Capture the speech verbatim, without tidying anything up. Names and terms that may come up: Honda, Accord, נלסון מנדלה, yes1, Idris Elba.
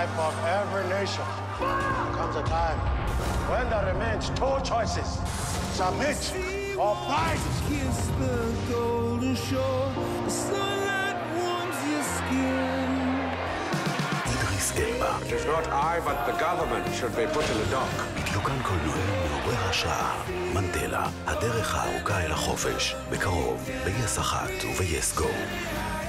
life of every nation comes a time when there remains two choices: submit or fight. Kiss the golden shore, the sunlight warms your skin. Idris Elba. It is not I, but the government should be put in the dock. בדיוקן קולנועי מעורר השעה. מנדלה, הדרך הארוכה אל החופש. בקרוב, ב-יס אחת וב-יס גו.